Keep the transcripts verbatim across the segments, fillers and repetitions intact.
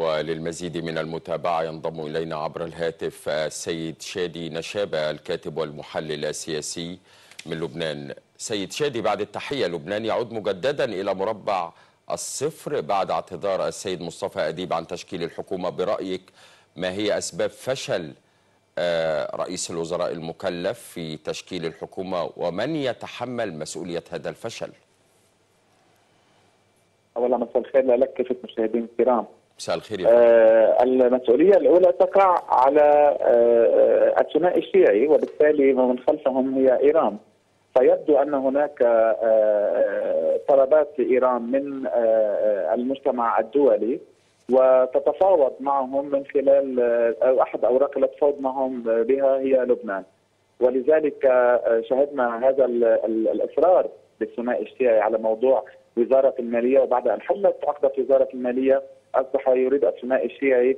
وللمزيد من المتابعة ينضم إلينا عبر الهاتف السيد شادي نشابة، الكاتب والمحلل السياسي من لبنان. سيد شادي، بعد التحية، لبنان يعود مجددا إلى مربع الصفر بعد اعتذار السيد مصطفى أديب عن تشكيل الحكومة. برأيك ما هي أسباب فشل رئيس الوزراء المكلف في تشكيل الحكومة، ومن يتحمل مسؤولية هذا الفشل؟ أولا مساء الخير لك كافة المشاهدين الكرام. مساء الخير. آه المسؤولية الأولى تقع على آه الثنائي الشيعي، وبالتالي ومن خلفهم هي إيران. فيبدو أن هناك آه طلبات لإيران من آه المجتمع الدولي، وتتفاوض معهم من خلال آه أحد أوراق التفاوض معهم بها هي لبنان. ولذلك آه شهدنا هذا الإصرار للثنائي الشيعي على موضوع وزارة المالية، وبعد أن حلت عقدة وزارة المالية أصبح يريد الثنائي الشيعي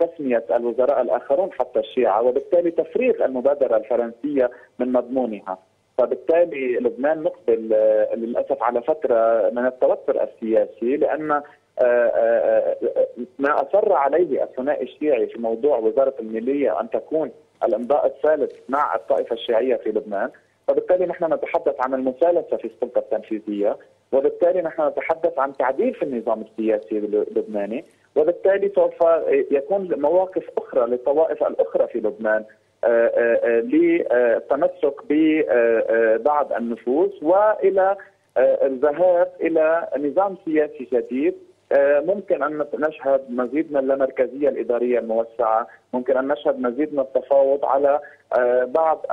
تسمية الوزراء الآخرون حتى الشيعة، وبالتالي تفريغ المبادرة الفرنسية من مضمونها. فبالتالي لبنان نقبل للأسف على فترة من التوتر السياسي، لأن ما أصر عليه الثنائي الشيعي في موضوع وزارة المالية أن تكون الإمضاء الثالث مع الطائفة الشيعية في لبنان. وبالتالي نحن نتحدث عن المثالثة في السلطة التنفيذية، وبالتالي نحن نتحدث عن تعديل في النظام السياسي اللبناني، وبالتالي سوف يكون مواقف أخرى للطوائف الأخرى في لبنان للتمسك ببعض النفوذ، وإلى الذهاب إلى نظام سياسي جديد. ممكن أن نشهد مزيد من اللامركزية الإدارية الموسعة، ممكن أن نشهد مزيد من التفاوض على بعض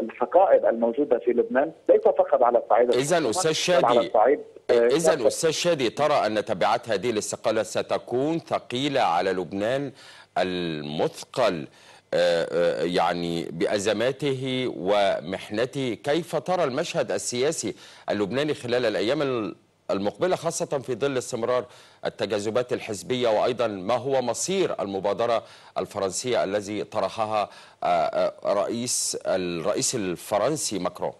الحقائب الموجودة في لبنان، ليس فقط على الصعيد. إذا أستاذ شادي، إذا أستاذ شادي ترى أن تبعات هذه الاستقالة ستكون ثقيلة على لبنان المثقل يعني بأزماته ومحنته. كيف ترى المشهد السياسي اللبناني خلال الأيام المقبلة، خاصة في ظل استمرار التجاذبات الحزبية، وأيضا ما هو مصير المبادرة الفرنسية الذي طرحها رئيس الرئيس الفرنسي ماكرون؟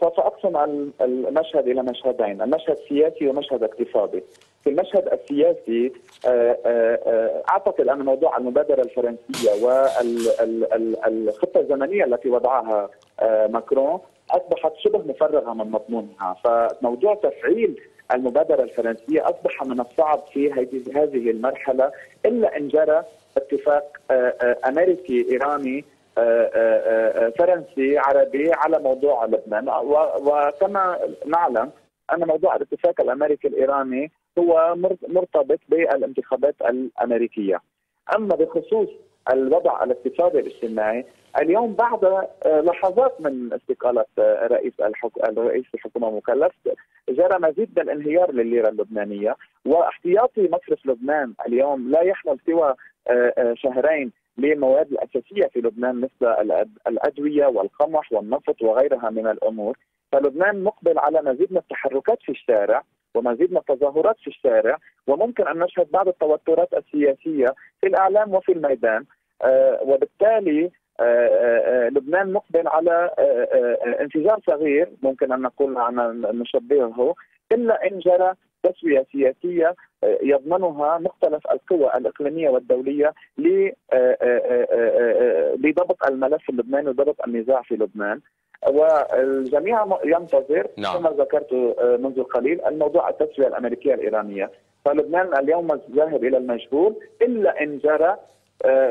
سوف أقسم المشهد إلى مشهدين، المشهد السياسي ومشهد اقتصادي. في المشهد السياسي أعتقد أن موضوع المبادرة الفرنسية والخطة الزمنية التي وضعها ماكرون أصبحت شبه مفرغة من مضمونها. فموضوع تفعيل المبادرة الفرنسية أصبح من الصعب في هذه المرحلة، إلا إن جرى اتفاق أمريكي إيراني فرنسي عربي على موضوع لبنان. وكما نعلم أن موضوع الاتفاق الأمريكي الإيراني هو مرتبط بالانتخابات الأمريكية. أما بخصوص الوضع الاقتصادي الاجتماعي، اليوم بعد لحظات من استقالة رئيس الرئيس الحكومة المكلف جرى مزيد من الانهيار للليرة اللبنانية، واحتياطي مصرف لبنان اليوم لا يحمل سوى شهرين للمواد الأساسية في لبنان مثل الأدوية والقمح والنفط وغيرها من الأمور. فلبنان مقبل على مزيد من التحركات في الشارع ومزيد من التظاهرات في الشارع، وممكن أن نشهد بعض التوترات السياسية في الإعلام وفي الميدان. وبالتالي لبنان مقبل على انفجار صغير ممكن أن نقول أن نشبهه، إلا إن جرى تسوية سياسية يضمنها مختلف القوى الإقليمية والدولية لضبط الملف اللبناني وضبط النزاع في لبنان. والجميع ينتظر نعم. كما ذكرت منذ قليل الموضوع التسوية الأمريكية الإيرانية. فلبنان اليوم ذاهب إلى المجهول، إلا إن جرى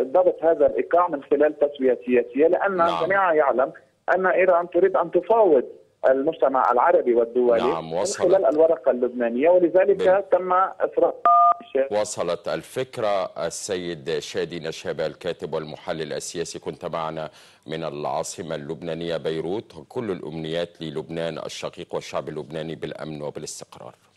ضبط هذا الإيقاع من خلال تسوية سياسية، لأن نعم. الجميع يعلم أن إيران تريد أن تفاوض المجتمع العربي والدولي نعم وصلت. من خلال الورقة اللبنانية، ولذلك بال... تم إسراء وصلت الفكرة. السيد شادي نشابة، الكاتب والمحلل السياسي، كنت معنا من العاصمة اللبنانية بيروت. كل الأمنيات للبنان الشقيق والشعب اللبناني بالأمن وبالاستقرار.